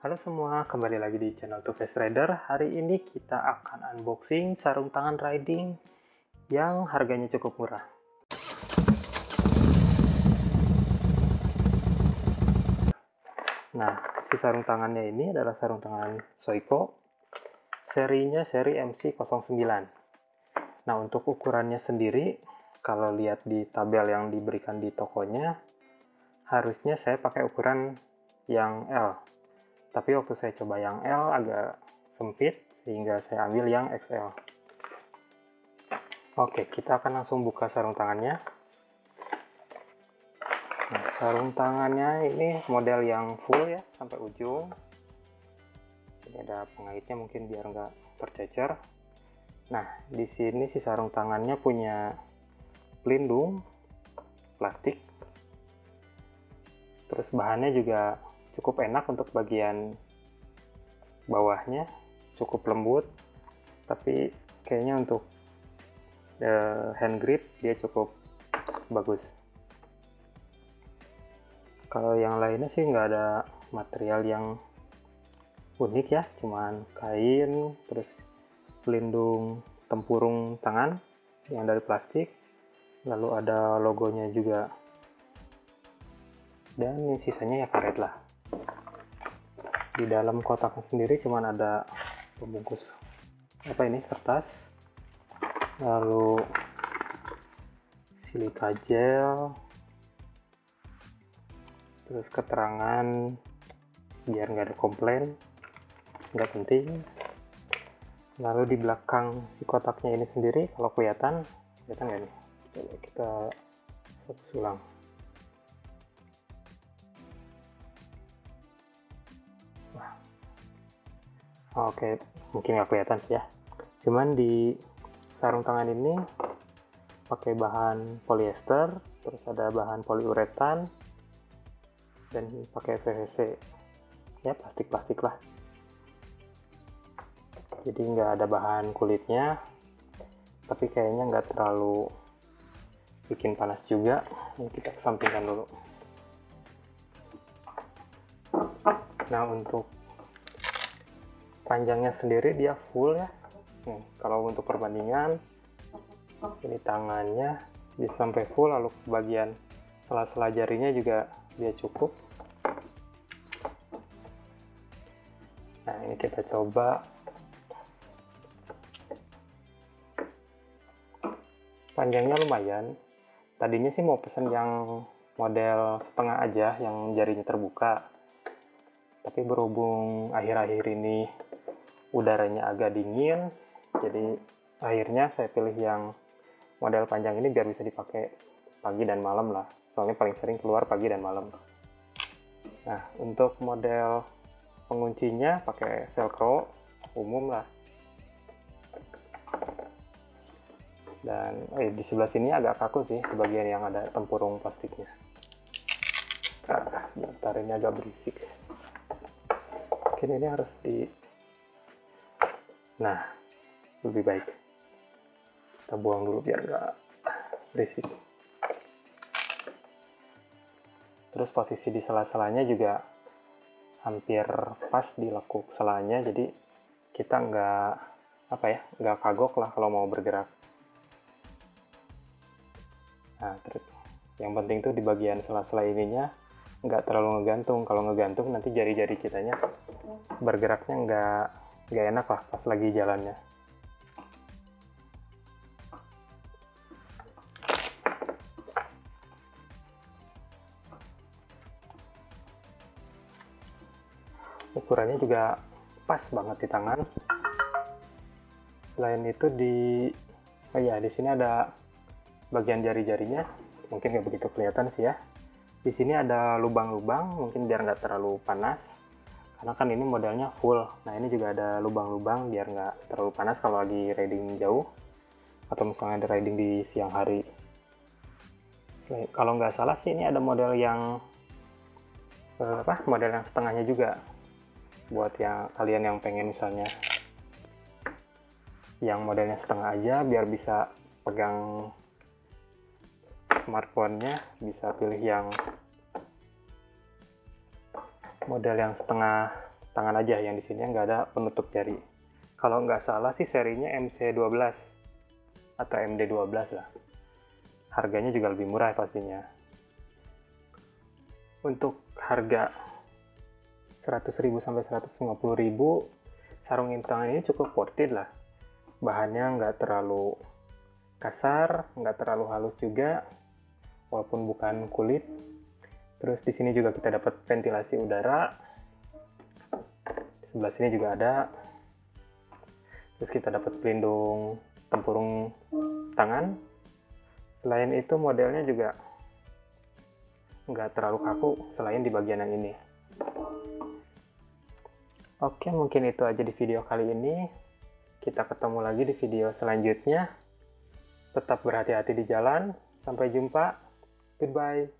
Halo semua, kembali lagi di channel Two-Faced Rider. Hari ini kita akan unboxing sarung tangan riding yang harganya cukup murah. Nah, si sarung tangannya ini adalah sarung tangan Scoyco. Serinya seri MC-09. Nah, untuk ukurannya sendiri, kalau lihat di tabel yang diberikan di tokonya, harusnya saya pakai ukuran yang L. Tapi waktu saya coba yang L agak sempit, sehingga saya ambil yang XL. Oke, kita akan langsung buka sarung tangannya. Nah, sarung tangannya ini model yang full ya, sampai ujung. Ini ada pengaitnya mungkin biar nggak tercecer. Nah, di sini si sarung tangannya punya pelindung plastik. Terus bahannya juga cukup enak untuk bagian bawahnya, cukup lembut, tapi kayaknya untuk hand grip dia cukup bagus. Kalau yang lainnya sih nggak ada material yang unik ya, cuman kain, terus pelindung tempurung tangan yang dari plastik, lalu ada logonya juga, dan yang sisanya ya karet lah. Di dalam kotaknya sendiri cuman ada pembungkus kertas, lalu silika gel, terus keterangan biar nggak ada komplain, nggak penting. Lalu di belakang si kotaknya ini sendiri, kalau kelihatan nggak nih, coba kita fokus ulang. Oke, mungkin nggak kelihatan sih ya. Cuman di sarung tangan ini pakai bahan polyester, terus ada bahan poliuretan, dan pakai PVC. Ya, plastik-plastik lah. Jadi nggak ada bahan kulitnya, tapi kayaknya nggak terlalu bikin panas juga. Ini kita kesampingkan dulu. Nah, untuk panjangnya sendiri dia full ya. Kalau untuk perbandingan, ini tangannya bisa sampai full, lalu bagian sela-sela jarinya juga dia cukup. Nah, ini kita coba panjangnya lumayan. Tadinya sih mau pesan yang model setengah aja yang jarinya terbuka, tapi berhubung akhir-akhir ini udaranya agak dingin, jadi akhirnya saya pilih yang model panjang ini biar bisa dipakai pagi dan malam lah, soalnya paling sering keluar pagi dan malam. Nah, untuk model penguncinya pakai velcro umum lah. Dan di sebelah sini agak kaku sih bagian yang ada tempurung plastiknya. Sebentar, ini agak berisik. Mungkin ini harus di... Nah, lebih baik kita buang dulu biar nggak berisik. Terus posisi di sela-selanya juga hampir pas di lekuk selanya, jadi kita nggak nggak kagok lah kalau mau bergerak. Nah, terus yang penting tuh di bagian sela-sela ininya nggak terlalu ngegantung. Kalau ngegantung nanti jari-jari kitanya bergeraknya nggak enak lah pas lagi jalannya. Ukurannya juga pas banget di tangan. Selain itu di sini ada bagian jari-jarinya, mungkin nggak begitu kelihatan sih ya. Di sini ada lubang-lubang, mungkin biar nggak terlalu panas, karena kan ini modelnya full. Nah, ini juga ada lubang-lubang biar nggak terlalu panas kalau lagi riding jauh, atau misalnya ada riding di siang hari. Kalau nggak salah sih ini ada model yang setengahnya juga, buat yang kalian yang pengen misalnya yang modelnya setengah aja biar bisa pegang smartphone-nya, bisa pilih yang model yang setengah tangan aja yang di sini nggak ada penutup jari. Kalau nggak salah sih serinya MC-12 atau MD-12 lah. Harganya juga lebih murah pastinya. Untuk harga 100.000 sampai 150.000, sarung intangan ini cukup worth it lah. Bahannya nggak terlalu kasar, nggak terlalu halus juga, walaupun bukan kulit. Terus di sini juga kita dapat ventilasi udara. Di sebelah sini juga ada. Terus kita dapat pelindung tempurung tangan. Selain itu modelnya juga nggak terlalu kaku selain di bagian yang ini. Oke, mungkin itu aja di video kali ini. Kita ketemu lagi di video selanjutnya. Tetap berhati-hati di jalan. Sampai jumpa. Goodbye.